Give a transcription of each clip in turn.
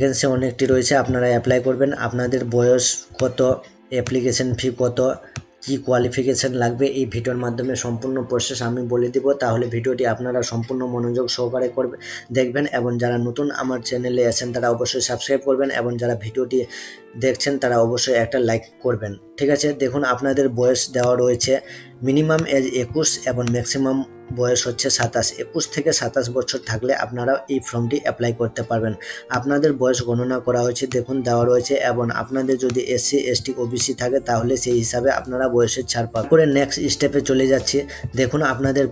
Vacancy অনেকটি রয়েছে, আপনারা অ্যাপ্লাই করবেন। আপনাদের বয়স কত, অ্যাপ্লিকেশন ফি কত, কি কোয়ালিফিকেশান লাগবে, এই ভিডিওর মাধ্যমে সম্পূর্ণ প্রসেস আমি বলে দেব। তাহলে ভিডিওটি আপনারা সম্পূর্ণ মনোযোগ সহকারে দেখবেন এবং যারা নতুন আমার চ্যানেলে আছেন তারা অবশ্যই সাবস্ক্রাইব করবেন এবং যারা ভিডিওটি দেখছেন তারা অবশ্যই একটা লাইক করবেন। ঠিক আছে, দেখুন আপনাদের বয়স দেওয়া রয়েছে, মিনিমাম এজ 21 এবং ম্যাক্সিমাম বয়স হচ্ছে 27। 21 থেকে 27 বছর থাকলে আপনারা এই ফর্মটি অ্যাপ্লাই করতে পারবেন। আপনাদের বয়স গণনা করা হয়েছে, দেখুন দেওয়া রয়েছে, এবং আপনাদের যদি SC, ST, OBC থাকে তাহলে সেই হিসাবে আপনারা বয়সের ছাড় পাবেন। পরে নেক্সট স্টেপে চলে যাচ্ছি। দেখুন আপনাদের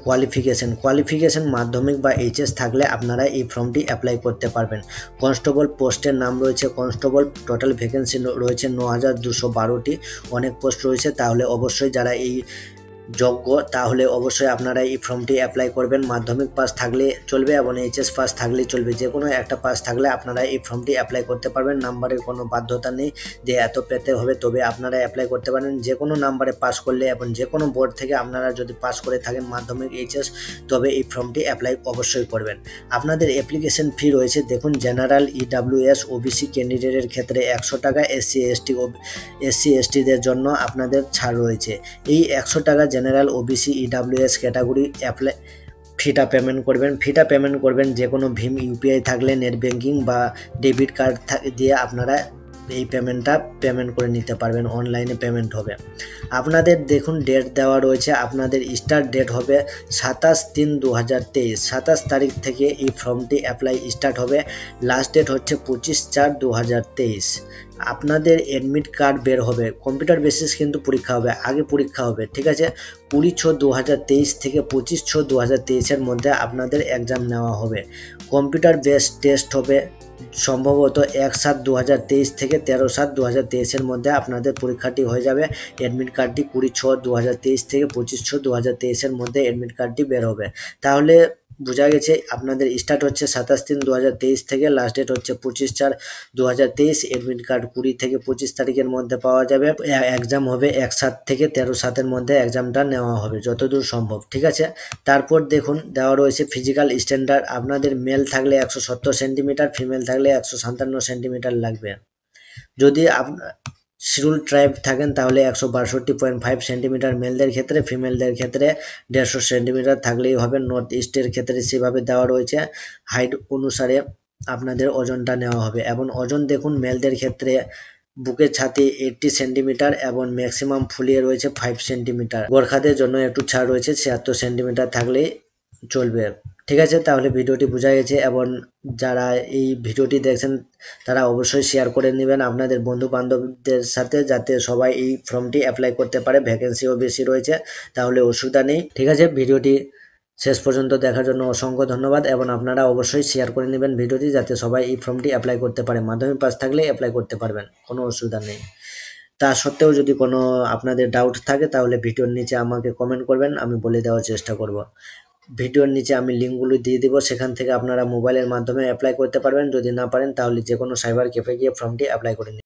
কোয়ালিফিকেশান মাধ্যমিক বা HS থাকলে আপনারা এই ফর্মটি অ্যাপ্লাই করতে পারবেন। কনস্টেবল পোস্টের নাম রয়েছে কনস্টেবল, টোটাল ভ্যাকেন্সি রয়েছে 9212টি, অনেক পোস্ট রয়েছে। তাহলে অবশ্যই যারা এই যোগ্য তাহলে অবশ্যই আপনারা এই ফর্মটি অ্যাপ্লাই করবেন। মাধ্যমিক পাস থাকলে চলবে এবং HS পাস থাকলে চলবে, যে কোনো একটা পাস থাকলে আপনারা এই ফর্মটি অ্যাপ্লাই করতে পারবেন। নাম্বারের কোনো বাধ্যতা নেই যে এত পেতে হবে তবে আপনারা অ্যাপ্লাই করতে পারেন। যে কোনো নাম্বারে পাস করলে এবং যে কোনো বোর্ড থেকে আপনারা যদি পাস করে থাকেন মাধ্যমিক HS, তবে এই ফর্মটি অ্যাপ্লাই অবশ্যই করবেন। আপনাদের অ্যাপ্লিকেশন ফি রয়েছে, দেখুন জেনারেল EWS, OBC ক্যান্ডিডেটের ক্ষেত্রে 100 টাকা, SC, ST, SC, STদের জন্য আপনাদের ছাড় রয়েছে। এই 100 টাকা general OBC, EWS category apply ফিটা পেমেন্ট করবেন। যে কোনো ভীম UPI থাকলে নেট ব্যাঙ্কিং বা ডেবিট কার্ড দিয়ে আপনারা এই পেমেন্ট করে নিতে পারবেন, অনলাইনে পেমেন্ট হবে। আপনাদের দেখুন ডেট দেওয়া রয়েছে, আপনাদের স্টার্ট ডেট হবে 27/3/2023। 27 তারিখ থেকে এই ফর্মটি অ্যাপ্লাই স্টার্ট হবে, লাস্ট ডেট হচ্ছে 25/4/2023। আপনাদের অ্যাডমিট কার্ড বের হবে, কম্পিউটার বেসিস কিন্তু পরীক্ষা হবে, আগে পরীক্ষা হবে। ঠিক আছে, 20/6/2023 থেকে 25/6/2023-এর মধ্যে আপনাদের এক্সাম নেওয়া হবে। কম্পিউটার বেস টেস্ট হবে সম্ভবত 1/7/2023 থেকে 13/7/2023-এর মধ্যে আপনাদের পরীক্ষাটি হয়ে যাবে। অ্যাডমিট কার্ডটি 20/6/2023 থেকে 25/6/2023-এর মধ্যে অ্যাডমিট কার্ডটি বের হবে। তাহলে বোঝা গেছে আপনাদের স্টার্ট হচ্ছে 27/3/2023 থেকে, লাস্ট ডেট হচ্ছে 25/4/2023। অ্যাডমিট কার্ড 20 থেকে 25 তারিখের মধ্যে পাওয়া যাবে। এক্সাম হবে 1/7 থেকে 13/7-এর মধ্যে এক্সামটা নেওয়া হবে যতদূর সম্ভব। ঠিক আছে, তারপর দেখুন দেওয়া রয়েছে ফিজিক্যাল স্ট্যান্ডার্ড। আপনাদের মেল থাকলে 170 সেন্টিমিটার, ফিমেল থাকলে 157 সেন্টিমিটার লাগবে। যদি শিডিউল ট্রাইব থাকেন তাহলে 162.5 সেন্টিমিটার মেলদের ক্ষেত্রে, ফিমেলদের ক্ষেত্রে 150 সেন্টিমিটার থাকলেই হবে। নর্থ ইস্টের ক্ষেত্রে সেভাবে দেওয়া রয়েছে, হাইট অনুসারে আপনাদের ওজনটা নেওয়া হবে। এবং ওজন দেখুন মেলদের ক্ষেত্রে বুকের ছাতি 80 সেন্টিমিটার এবং ম্যাক্সিমাম ফুলিয়ে রয়েছে 5 সেন্টিমিটার। গোর্খাদের জন্য একটু ছাড় রয়েছে, 76 সেন্টিমিটার থাকলেই চলবে। ঠিক আছে, তাহলে ভিডিওটি বোঝা গেছে। এবং যারা এই ভিডিওটি দেখছেন তারা অবশ্যই শেয়ার করে নেবেন আপনাদের বন্ধু বান্ধবদের সাথে, যাতে সবাই এই ফর্মটি অ্যাপ্লাই করতে পারে। ভ্যাকেন্সিও বেশি রয়েছে, তাহলে অসুবিধা নেই। ঠিক আছে, ভিডিওটি শেষ পর্যন্ত দেখার জন্য অসংখ্য ধন্যবাদ এবং আপনারা অবশ্যই শেয়ার করে নেবেন ভিডিওটি, যাতে সবাই এই ফর্মটি অ্যাপ্লাই করতে পারে। মাধ্যমিক পাস থাকলে অ্যাপ্লাই করতে পারবেন, কোনো অসুবিধা নেই। তা সত্ত্বেও যদি কোনো আপনাদের ডাউট থাকে তাহলে ভিডিওর নিচে আমাকে কমেন্ট করবেন, আমি বলে দেওয়ার চেষ্টা করব। ভিডিওর নিচে আমি লিঙ্কগুলো দিয়ে দেবো, সেখান থেকে আপনারা মোবাইলের মাধ্যমে অ্যাপ্লাই করতে পারবেন। যদি না পারেন তাহলে যে কোনো সাইবার ক্যাফে গিয়ে ফর্মটি অ্যাপ্লাই করে নিন।